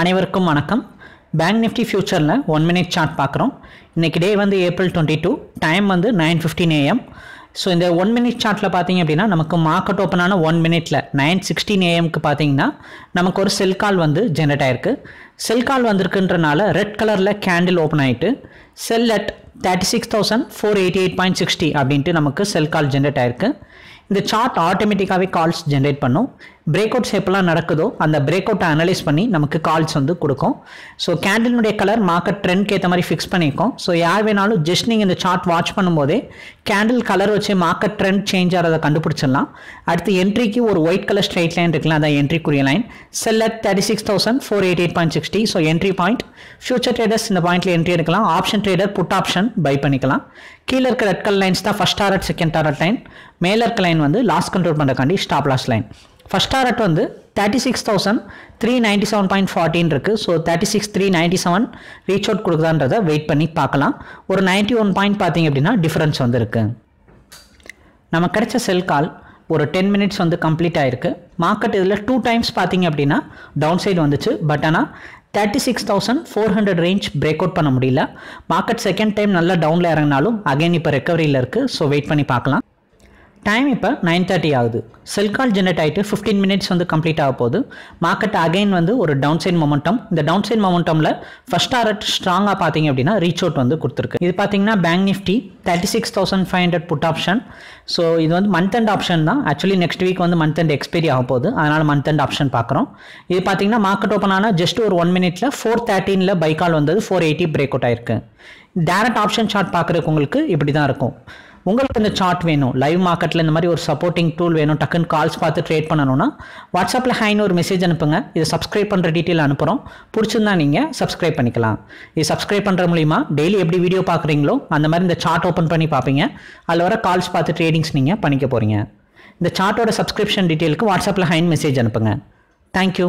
அனைவருக்கும் வணக்கம். Bank Nifty ஃபியூச்சரில் 1 minute சார்ட் பார்க்குறோம். இன்றைக்கி டே வந்து April 22, டைம் வந்து 9:15 AM. ஸோ இந்த 1 minute சார்ட்டில் பார்த்தீங்க அப்படின்னா நமக்கு மார்க்கெட் ஓப்பன் ஆன 1 minute 9:16 AM பார்த்தீங்கன்னா நமக்கு ஒரு செல் கால் வந்து ஜென்ரேட் ஆயிருக்கு. செல் கால் வந்திருக்குன்றனால ரெட் கலரில் கேண்டில் ஓப்பன் ஆகிட்டு செல் அட் 36,488.60 அப்படின்ட்டு நமக்கு செல் கால் ஜென்ரேட் ஆயிருக்கு. இந்த சார்ட் ஆட்டோமேட்டிக்காகவே கால்ஸ் ஜென்ரேட் பண்ணும். பிரேக் அவுட்ஸ் எப்போல்லாம் நடக்குதோ அந்த பிரேக் அவுட்டை அனலைஸ் பண்ணி நமக்கு கால்ஸ் வந்து கொடுக்கும். ஸோ கேண்டிலுடைய கலர் மார்க்கெட் ட்ரெண்ட்க்கு ஏற்ற மாதிரி ஃபிக்ஸ் பண்ணியிருக்கோம். ஸோ யார் வேணாலும் ஜஸ்ட் நீங்கள் இந்த சார்ட் வாட்ச் பண்ணும்போதே கேண்டில் கலர் வச்சு மார்க்கெட் ட்ரெண்ட் சேஞ்ச் ஆகிறத கண்டுபிடிச்சிடலாம். அடுத்து என்ட்ரிக்கு ஒரு ஒயிட் கலர் ஸ்ட்ரைட் லைன் இருக்குல்ல, அதான் என்ட்ரிக்குரிய line. Sell at 36,488.60. So entry point. Future traders இந்த பாயிண்ட்டில் என்ட்ரி எடுக்கலாம். Option trader put option buy பண்ணிக்கலாம். கீழே இருக்க ரெட் கலர் லைன்ஸ் தான் first target, second target line. மேலே இருக்க லைன் வந்து லாஸ் கண்ட்ரோல் பண்ணுறக்காண்டி stop loss line. First target வந்து 36,397.14 இருக்குது. ஸோ 36,397 ரீச் அவுட் கொடுக்குதான்றதை வெயிட் பண்ணி பார்க்கலாம். ஒரு 91 பாயிண்ட் பார்த்தீங்க அப்படின்னா டிஃப்ரென்ஸ் வந்துருக்கு. நம்ம கிடைச்ச செல் கால் ஒரு 10 minutes வந்து கம்ப்ளீட் ஆகிருக்கு. மார்க்கெட் இதில் 2 times பார்த்தீங்க அப்படின்னா டவுன் சைடு வந்துச்சு. பட் ஆனால் 36,400 ரேஞ்ச் பிரேக் அவுட் பண்ண முடியல. மார்க்கெட் செகண்ட் டைம் நல்லா டவுனில் இறங்கினாலும் அகைன் இப்போ ரெக்கவரியில் இருக்குது. ஸோ வெயிட் பண்ணி பார்க்கலாம். டைம் இப்போ 9:30 ஆகுது. செல் கால் ஜென்ரேட் ஆகிட்டு 15 minutes வந்து கம்ப்ளீட் ஆக போகுது. மார்க்கெட் அகைன் வந்து ஒரு டவுன் சைட் மொமெண்டம். இந்த டவுன் சைட் மொமெண்டமில் ஃபர்ஸ்ட் டாரட் ஸ்ட்ராங்காக பார்த்தீங்க அப்படின்னா ரீச் அவுட் வந்து கொடுத்துருக்கு. இது பார்த்தீங்கன்னா bank Nifty 36,500 put option. So இது வந்து மந்த் அண்ட் ஆப்ஷன் தான். ஆக்சுவலி நெக்ஸ்ட் வீக் வந்து மந்த் அண்ட் எக்ஸ்பைரி ஆக போகுது. அதனால் மந்த் அண்ட் ஆப்ஷன் பார்க்குறோம். இது பார்த்தீங்கன்னா மார்க்கெட் ஓப்பன் ஆனால் ஜஸ்ட் ஒரு 1 minute 4:13 பை கால் வந்தது 480 பிரேக் அவுட் ஆயிருக்கு. டேரக்ட் ஆப்ஷன் சார்ட் பார்க்குறதுக்கு உங்களுக்கு இப்படி தான் இருக்கும். உங்களுக்கு இந்த சார்ட் வேணும், லைவ் மார்க்கெட்டில் இந்த மாதிரி ஒரு சப்போர்ட்டிங் டூல் வேணும், டக்குன்னு கால்ஸ் பார்த்து ட்ரேட் பண்ணணும்னா வாட்ஸ்அப்பில் ஹைன்னு ஒரு மெசேஜ் அனுப்புங்க. இதை சப்ஸ்கிரைப் பண்ணுற டீட்டெயில் அனுப்புகிறோம். பிடிச்சிருந்தா நீங்கள் சப்ஸ்கிரைப் பண்ணிக்கலாம். இது சப்ஸ்கிரைப் பண்ணுற மூலிமா டெய்லி எப்படி வீடியோ பார்க்குறீங்களோ அந்த மாதிரி இந்த சார்ட் ஓப்பன் பண்ணி பார்ப்பீங்க. அதில் வர கால்ஸ் பார்த்து ட்ரேடிங்ஸ் நீங்கள் பண்ணிக்க போகிறீங்க. இந்த சார்ட்டோட சப்ஸ்கிரிப்ஷன் டீட்டெயிலுக்கு வாட்ஸ்அப்பில் ஹைன் மெசேஜ் அனுப்புங்க. தேங்க்யூ.